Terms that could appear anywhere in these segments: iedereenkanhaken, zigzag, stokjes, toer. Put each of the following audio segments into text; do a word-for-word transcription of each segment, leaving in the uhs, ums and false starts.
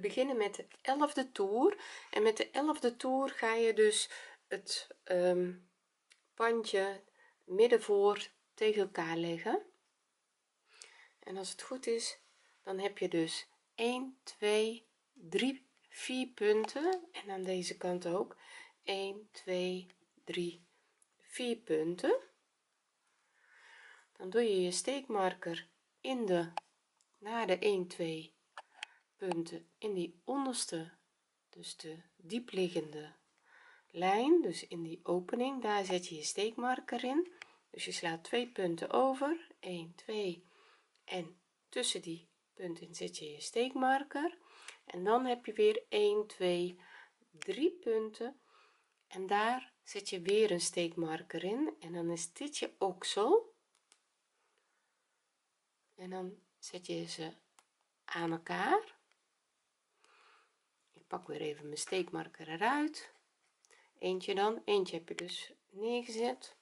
we beginnen met de elfde toer en met de elfde toer ga je dus het um, pandje midden voor tegen elkaar leggen en als het goed is dan heb je dus een, twee, drie, vier punten en aan deze kant ook een, twee, drie, vier punten. Dan doe je je steekmarker in de naar de een, twee punten in die onderste, dus de diepliggende lijn, dus in die opening, daar zet je je steekmarker in, dus je slaat twee punten over, een, twee en tussen die punten in zet je je steekmarker en dan heb je weer een, twee, drie punten en daar zet je weer een steekmarker in en dan is dit je oksel en dan zet je ze aan elkaar. Ik pak weer even mijn steekmarker eruit, eentje dan, eentje heb je dus neergezet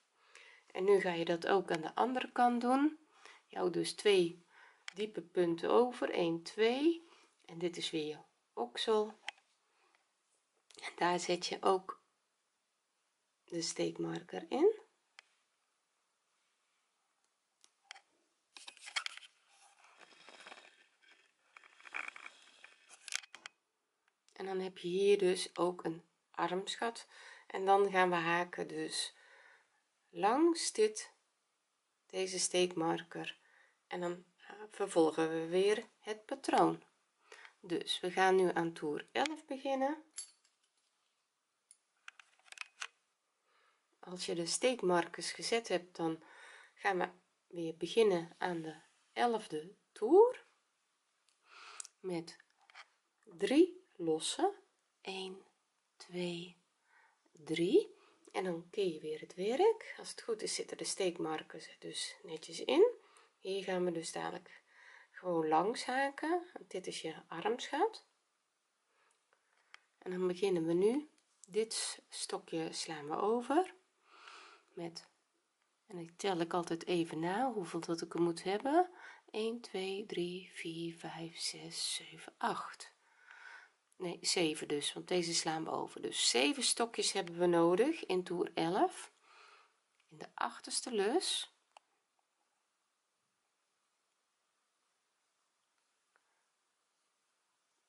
en nu ga je dat ook aan de andere kant doen. Je houdt dus twee diepe punten over, een, twee en dit is weer je oksel en daar zet je ook de steekmarker in. En dan heb je hier dus ook een armsgat en dan gaan we haken dus langs dit deze steekmarker en dan vervolgen we weer het patroon. Dus we gaan nu aan toer elf beginnen. Als je de steekmarkers gezet hebt, dan gaan we weer beginnen aan de elfde toer met drie lossen, een, twee, drie en dan keer je weer het werk. Als het goed is zitten de steekmarkers dus netjes in. Hier gaan we dus dadelijk gewoon langs haken, dit is je armsgat en dan beginnen we nu dit stokje slaan we over met en ik tel ik altijd even na hoeveel dat ik er moet hebben, een, twee, drie, vier, vijf, zes, zeven, acht, nee zeven dus, want deze slaan we over, dus zeven stokjes hebben we nodig in toer elf in de achterste lus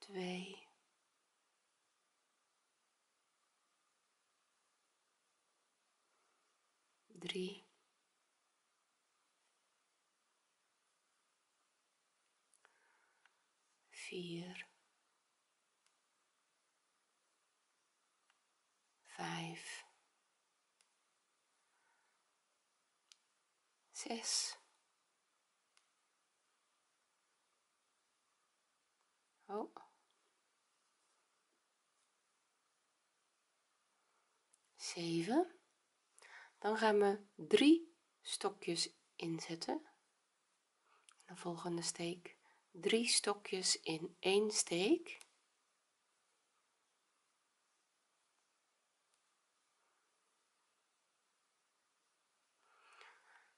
twee, drie, vier, vijf, zes. Oh. zeven. Dan gaan we drie stokjes inzetten. De volgende steek drie stokjes in één steek.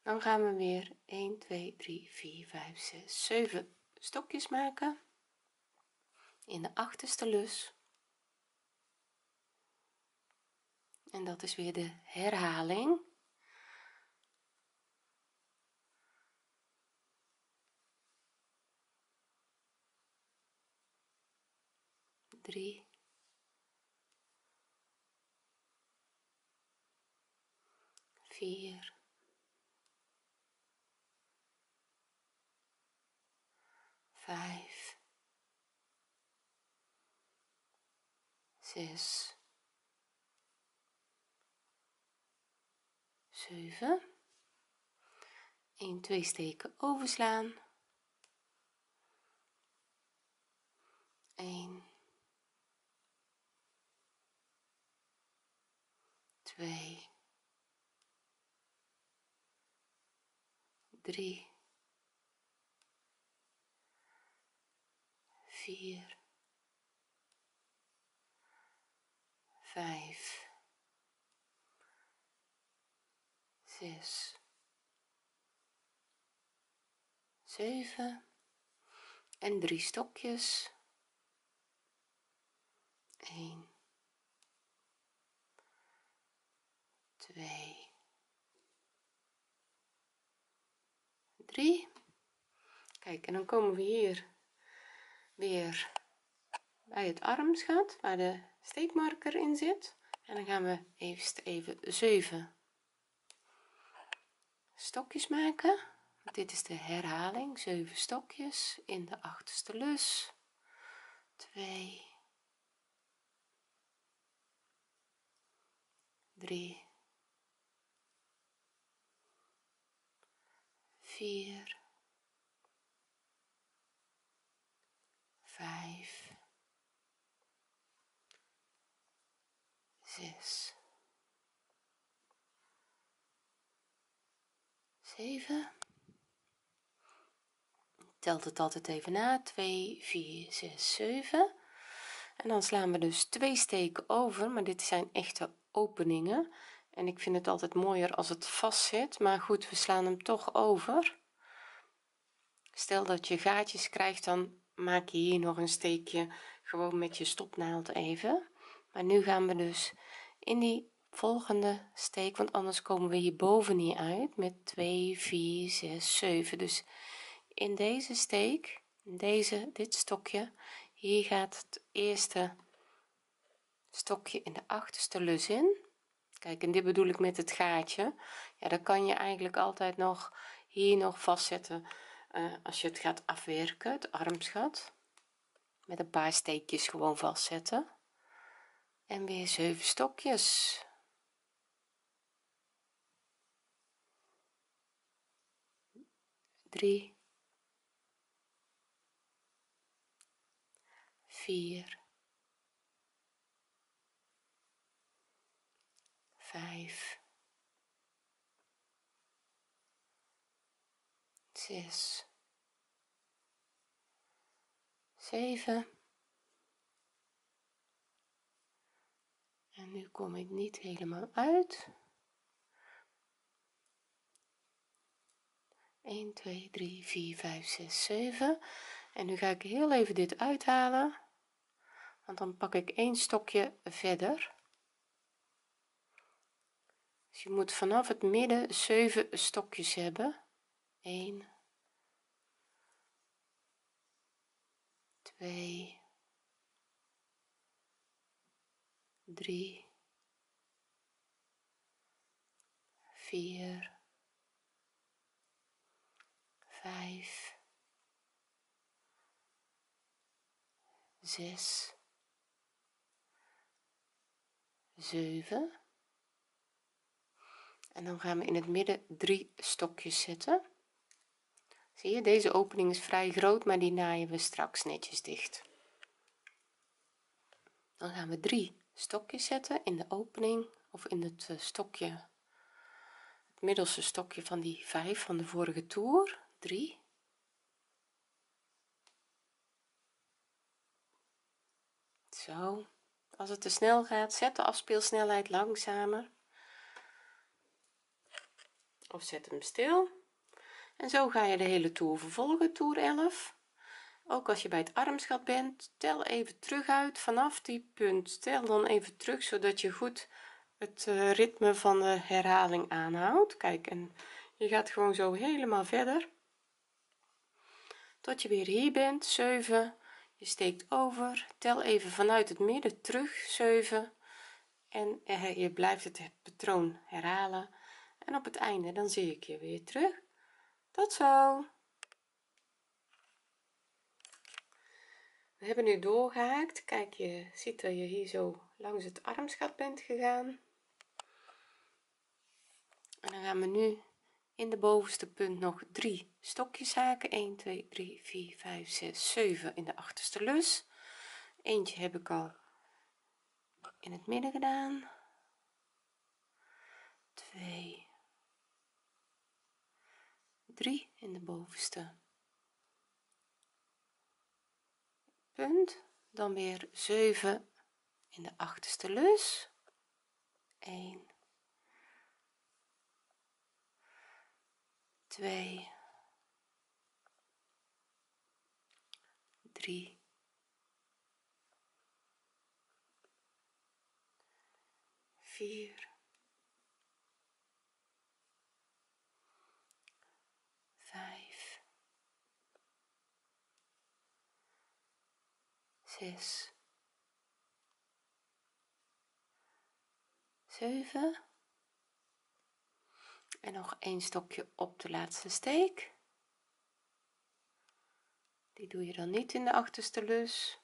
Dan gaan we weer een, twee, drie, vier, vijf, zes, zeven stokjes maken in de achterste lus en dat is weer de herhaling. Drie, vier, vijf, zes, zeven, een, twee steken overslaan, een, twee, drie, vier, vijf, zes, zeven en drie stokjes één, twee, drie. Kijk, en dan komen we hier weer bij het armsgat waar de steekmarker in zit, en dan gaan we even even zeven stokjes maken. Dit is de herhaling, zeven stokjes in de achterste lus. twee, drie, vier, vijf, zes, zeven. Telt het altijd even na. twee, vier, zes, zeven. En dan slaan we dus twee steken over, maar dit zijn echte openingen en ik vind het altijd mooier als het vast zit, maar goed, we slaan hem toch over. Stel dat je gaatjes krijgt, dan maak je hier nog een steekje gewoon met je stopnaald even, maar nu gaan we dus in die volgende steek, want anders komen we hierboven niet uit met twee, vier, zes, zeven. Dus in deze steek, in deze, dit stokje hier, gaat het eerste stokje in de achterste lus in. Kijk, en dit bedoel ik met het gaatje. Ja, dat kan je eigenlijk altijd nog hier nog vastzetten uh, als je het gaat afwerken, het armsgat, met een paar steekjes gewoon vastzetten. En weer zeven stokjes. drie, vier, vijf, zes, zeven. En nu kom ik niet helemaal uit. één, twee, drie, vier, vijf, zes, zeven. En nu ga ik heel even dit uithalen, want dan pak ik één stokje verder. Dus je moet vanaf het midden zeven stokjes hebben. één, twee, drie, vier, vijf, zes, zeven. En dan gaan we in het midden drie stokjes zetten. Zie je, deze opening is vrij groot, maar die naaien we straks netjes dicht. Dan gaan we drie stokjes zetten in de opening, of in het stokje, het middelste stokje van die vijf van de vorige toer. drie, zo. Als het te snel gaat, zet de afspeelsnelheid langzamer of zet hem stil, en zo ga je de hele toer vervolgen. Toer elf. Ook als je bij het armsgat bent, tel even terug uit vanaf die punt. Tel dan even terug zodat je goed het ritme van de herhaling aanhoudt. Kijk, en je gaat gewoon zo helemaal verder tot je weer hier bent. zeven, je steekt over, tel even vanuit het midden terug. zeven, en je blijft het patroon herhalen. En op het einde dan zie ik je weer terug. Tot zo. We hebben nu doorgehaakt. Kijk, je ziet dat je hier zo langs het armsgat bent gegaan. En dan gaan we nu in de bovenste punt nog drie stokjes haken. één, twee, drie, vier, vijf, zes, zeven in de achterste lus. Eentje heb ik al in het midden gedaan. twee, drie in de bovenste punt, dan weer zeven in de achterste lus. één, twee, drie, vier, vijf, zes, zeven en nog één stokje op de laatste steek. Die doe je dan niet in de achterste lus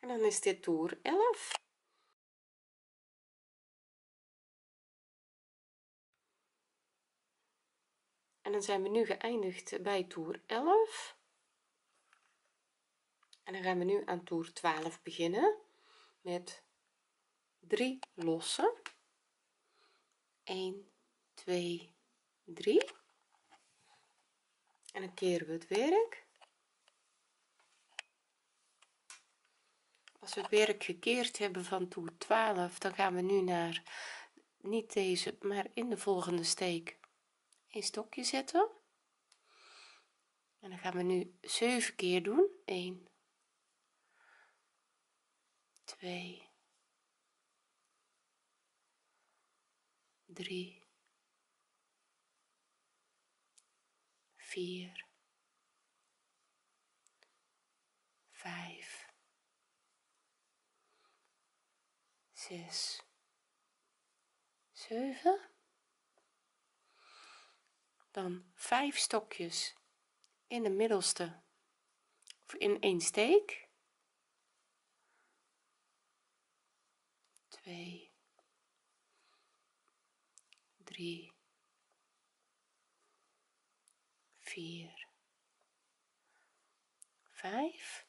en dan is dit toer elf. En dan zijn we nu geëindigd bij toer elf en dan gaan we nu aan toer twaalf beginnen met drie lossen, een, twee, drie, en dan keren we het werk. Als we het werk gekeerd hebben van toer twaalf, dan gaan we nu naar niet deze maar in de volgende steek een stokje zetten en dan gaan we nu zeven keer doen, een, twee, drie, vier, vijf, zes, zeven, dan vijf stokjes in de middelste of in één steek, twee, drie, vier, vijf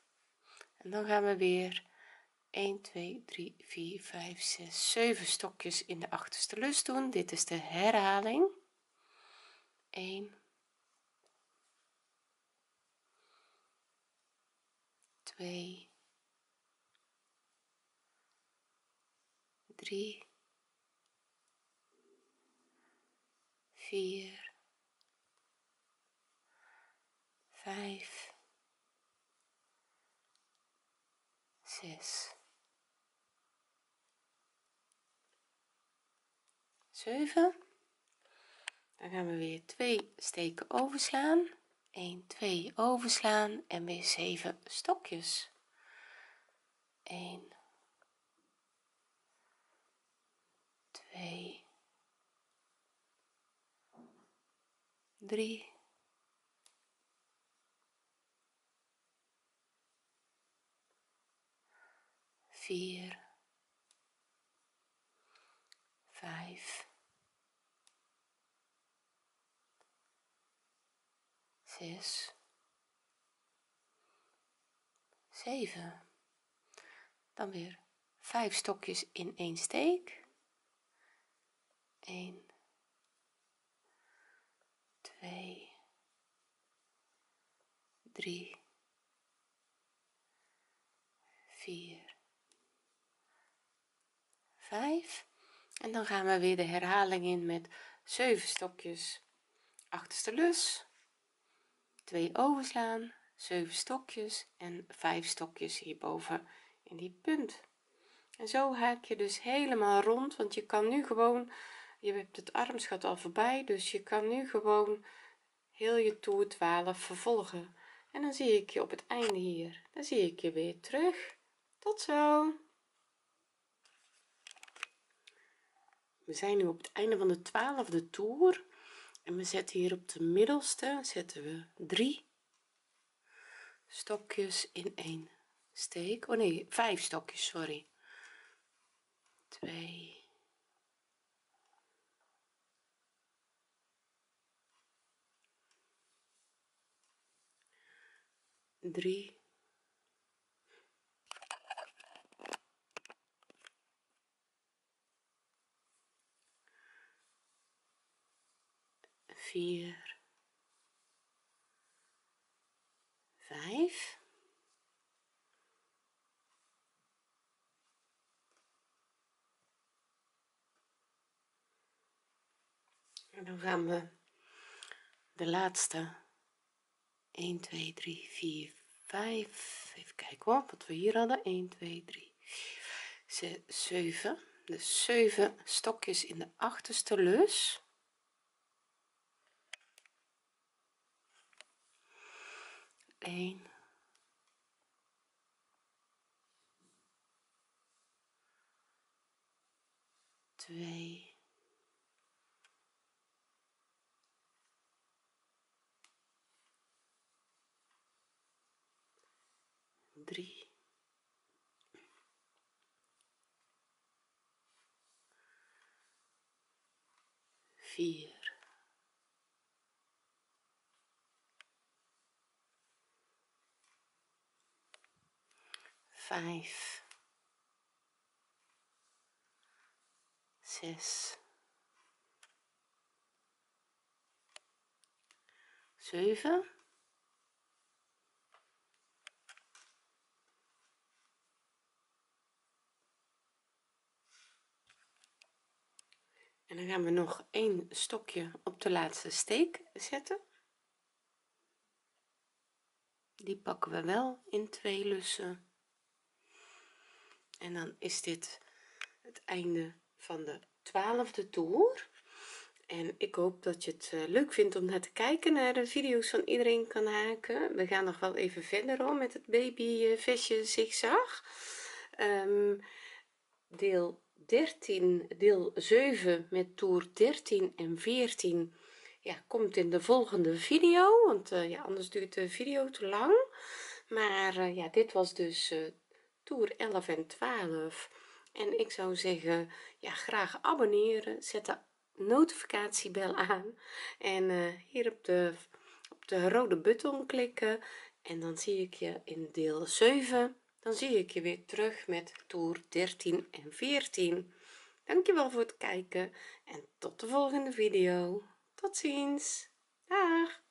en dan gaan we weer een, twee, drie, vier, vijf, zes, zeven stokjes in de achterste lus doen. Dit is de herhaling. een, twee, drie, vier, vijf, zes, zeven. Dan gaan we weer twee steken overslaan, een, twee overslaan en weer zeven stokjes, een, twee, drie, vier, vijf, zes, zeven, dan weer vijf stokjes in één steek, een, twee, drie, vier, vijf en dan gaan we weer de herhaling in met zeven stokjes achterste lus, twee overslaan, zeven stokjes en vijf stokjes hierboven in die punt. En zo haak je dus helemaal rond, want je kan nu gewoon, je hebt het armsgat al voorbij, dus je kan nu gewoon heel je toer twaalf vervolgen. En dan zie ik je op het einde hier, dan zie ik je weer terug. Tot zo. We zijn nu op het einde van de twaalfde toer en we zetten hier op de middelste zetten we drie stokjes in één steek, oh nee, vijf stokjes, sorry, twee, drie, vier, vijf en dan gaan we de laatste een, twee, drie, vier, vijf, even kijken hoor, wat we hier hadden, een, twee, drie, zes, zeven dus zeven stokjes in de achterste lus. Een, twee, drie, vier, vijf, zes, zeven, en dan gaan we nog één stokje op de laatste steek zetten. Die pakken we wel in twee lussen. En dan is dit het einde van de twaalfde toer. En ik hoop dat je het leuk vindt om naar te kijken naar de video's van Iedereen Kan Haken. We gaan nog wel even verder om met het babyvestje zigzag. Um, deel dertien, deel zeven met toer dertien en veertien. Ja, komt in de volgende video, want uh, ja, anders duurt de video te lang. Maar uh, ja, dit was dus uh, toer elf en twaalf, en ik zou zeggen, ja, graag abonneren, zet de notificatiebel aan en uh, hier op de, op de rode button klikken, en dan zie ik je in deel zeven, dan zie ik je weer terug met toer dertien en veertien. Dankjewel voor het kijken en tot de volgende video. Tot ziens, dag.